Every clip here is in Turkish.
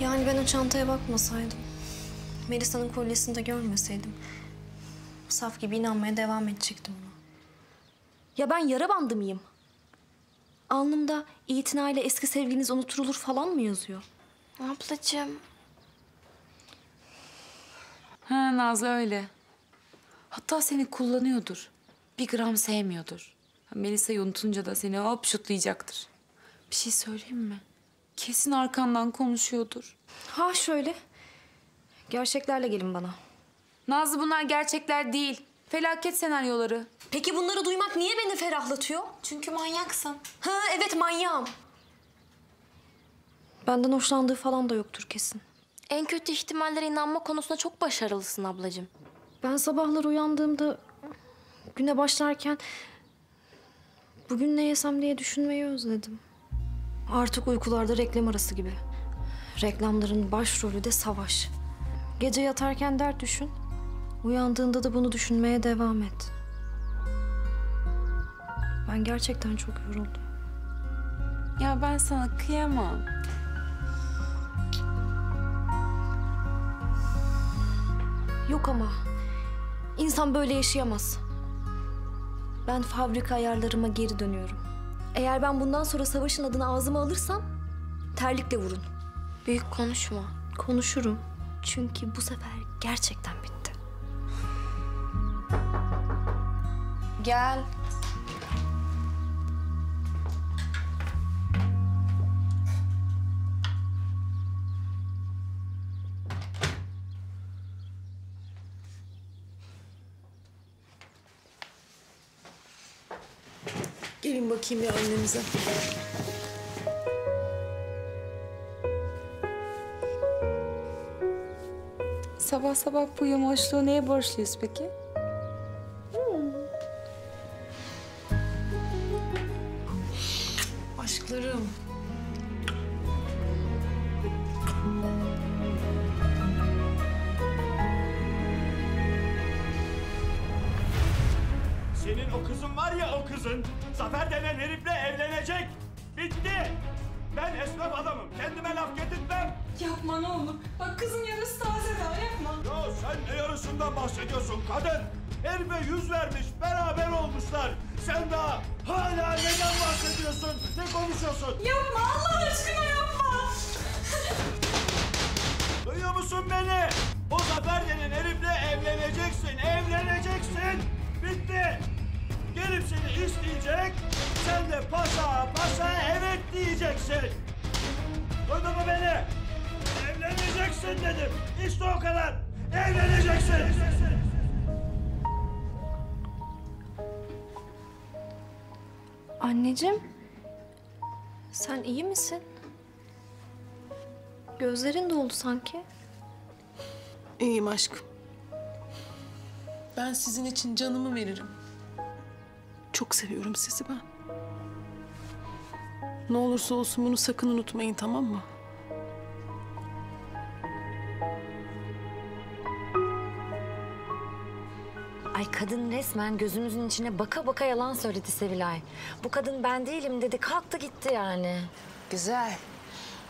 Yani ben o çantaya bakmasaydım, Melisa'nın kolyesini de görmeseydim, saf gibi inanmaya devam edecektim ona. Ya ben yara bandı mıyım? Alnımda itinayla eski sevgiliniz unutulur falan mı yazıyor? Ablacığım. Ha, Nazlı öyle. Hatta seni kullanıyordur. Bir gram sevmiyordur. Melisa'yı unutunca da seni hop şutlayacaktır. Bir şey söyleyeyim mi? Kesin arkandan konuşuyordur. Ha şöyle. Gerçeklerle gelin bana. Nazlı bunlar gerçekler değil. Felaket senaryoları. Peki bunları duymak niye beni ferahlatıyor? Çünkü manyaksın. Ha evet manyağım. Benden hoşlandığı falan da yoktur kesin. En kötü ihtimallere inanma konusunda çok başarılısın ablacığım. Ben sabahlar uyandığımda güne başlarken bugün ne yesem diye düşünmeyi özledim. Artık uykularda reklam arası gibi. Reklamların başrolü de savaş. Gece yatarken dert düşün. Uyandığında da bunu düşünmeye devam et. Ben gerçekten çok yoruldum. Ya ben sana kıyamam. Yok ama. İnsan böyle yaşayamaz. Ben fabrika ayarlarıma geri dönüyorum. Eğer ben bundan sonra savaşın adını ağzıma alırsam terlikle vurun. Büyük konuşma. Konuşurum. Çünkü bu sefer gerçekten bitti. Gel. Gelin bakayım ya annemize. Sabah sabah bu yamaçlığı neye borçluyuz peki? Aşklarım. Senin o kızın var ya, o kızın Zafer denen herifle evlenecek. Bitti. Ben esnaf adamım. Kendime laf getirtmem. Yapma ne olur. Bak kızın yarısı taze daha, yapma. Ya sen ne yarısından bahsediyorsun kadın? Herife yüz vermiş, beraber olmuşlar. Sen daha hala neden bahsediyorsun? Ne konuşuyorsun? Yapma Allah aşkına yapma. Duyuyor musun beni? O Zafer denen herifle evleneceksin. Evleneceksin. Bitti. Gelip seni isteyecek. Sen de paşa paşa evet diyeceksin. Duydun mu beni? Evleneceksin dedim. İşte o kadar. Evleneceksin. Anneciğim, sen iyi misin? Gözlerin doldu sanki. İyiyim aşkım. Ben sizin için canımı veririm. Çok seviyorum sizi ben. Ne olursa olsun bunu sakın unutmayın, tamam mı? Ay kadın resmen gözümüzün içine baka baka yalan söyledi Sevilay. Bu kadın ben değilim dedi, kalktı gitti yani. Güzel.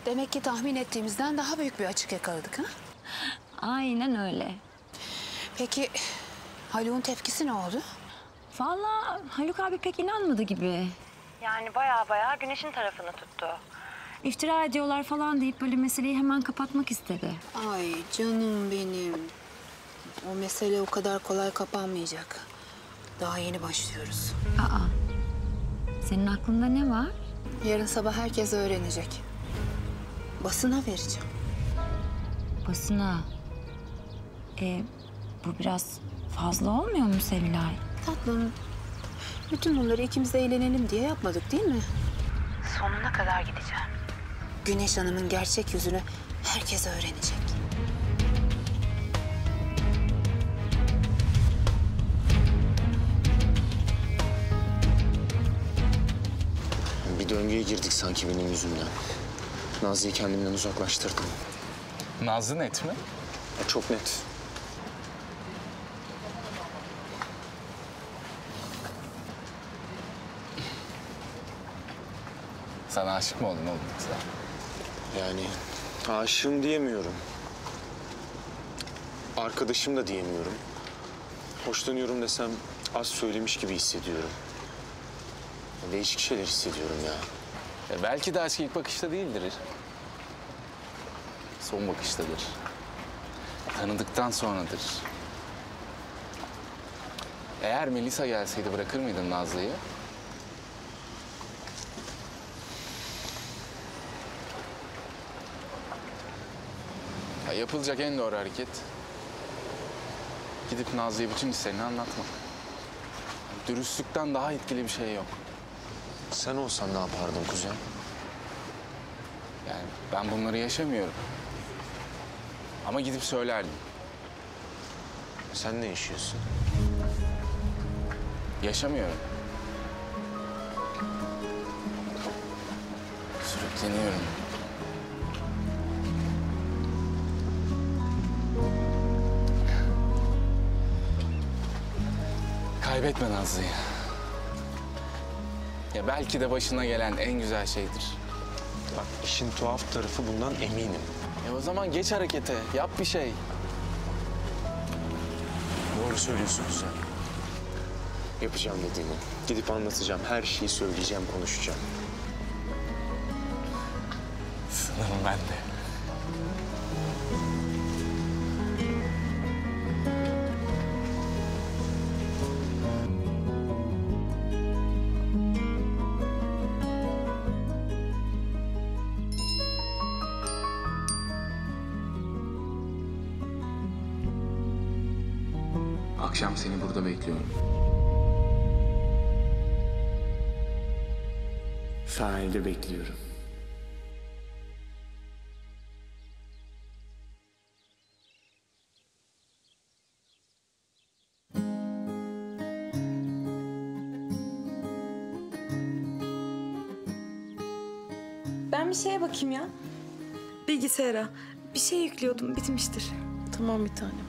Demek ki tahmin ettiğimizden daha büyük bir açık yakaladık ha? Aynen öyle. Peki Haluk'un tepkisi ne oldu? Vallahi Haluk abi pek inanmadı gibi. Yani baya güneşin tarafını tuttu. İftira ediyorlar falan deyip böyle meseleyi hemen kapatmak istedi. Ay canım benim. O mesele o kadar kolay kapanmayacak. Daha yeni başlıyoruz. Aa, senin aklında ne var? Yarın sabah herkes öğrenecek. Basına vereceğim. Basına? Bu biraz fazla olmuyor mu Sevilay? Tatlım, bütün bunları ikimiz de eğlenelim diye yapmadık değil mi? Sonuna kadar gideceğim. Güneş Hanım'ın gerçek yüzünü herkes öğrenecek. Bir döngüye girdik sanki benim yüzümden. Nazlı'yı kendimden uzaklaştırdım. Nazlı net mi? Çok net. Sana aşık mı oldun oğlum? Yani Aşığım diyemiyorum. Arkadaşım da diyemiyorum. Hoşlanıyorum desem az söylemiş gibi hissediyorum. Değişik şeyler hissediyorum ya. Belki de aşk ilk bakışta değildir. Son bakıştadır. Tanıdıktan sonradır. Eğer Melisa gelseydi bırakır mıydın Nazlı'yı? Ya yapılacak en doğru hareket gidip Nazlı'ya bütün hislerini anlatmak. Dürüstlükten daha etkili bir şey yok. Sen olsan ne yapardın kuzen? Yani ben bunları yaşamıyorum. Ama gidip söylerdim. Sen ne yaşıyorsun? Yaşamıyorum. Sürükleniyorum. Kaybetme Nazlı'yı. Ya belki de başına gelen en güzel şeydir. Bak işin tuhaf tarafı bundan eminim. O zaman geç harekete, yap bir şey. Doğru söylüyorsun sen. Yapacağım dediğini. Gidip anlatacağım, her şeyi söyleyeceğim, konuşacağım. Sanırım ben de. Akşam seni burada bekliyorum. Sahilde bekliyorum. Ben bir şeye bakayım ya. Bilgisayara. Bir şey yüklüyordum, bitmiştir. Tamam bir tanem.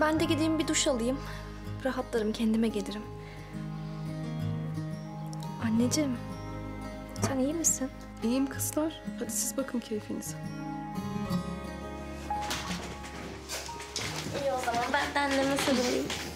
Ben de gideyim bir duş alayım. Rahatlarım, kendime gelirim. Anneciğim, sen iyi misin? İyiyim kızlar. Hadi siz bakın keyfinize. İyi o zaman, ben de anneme sarılayım.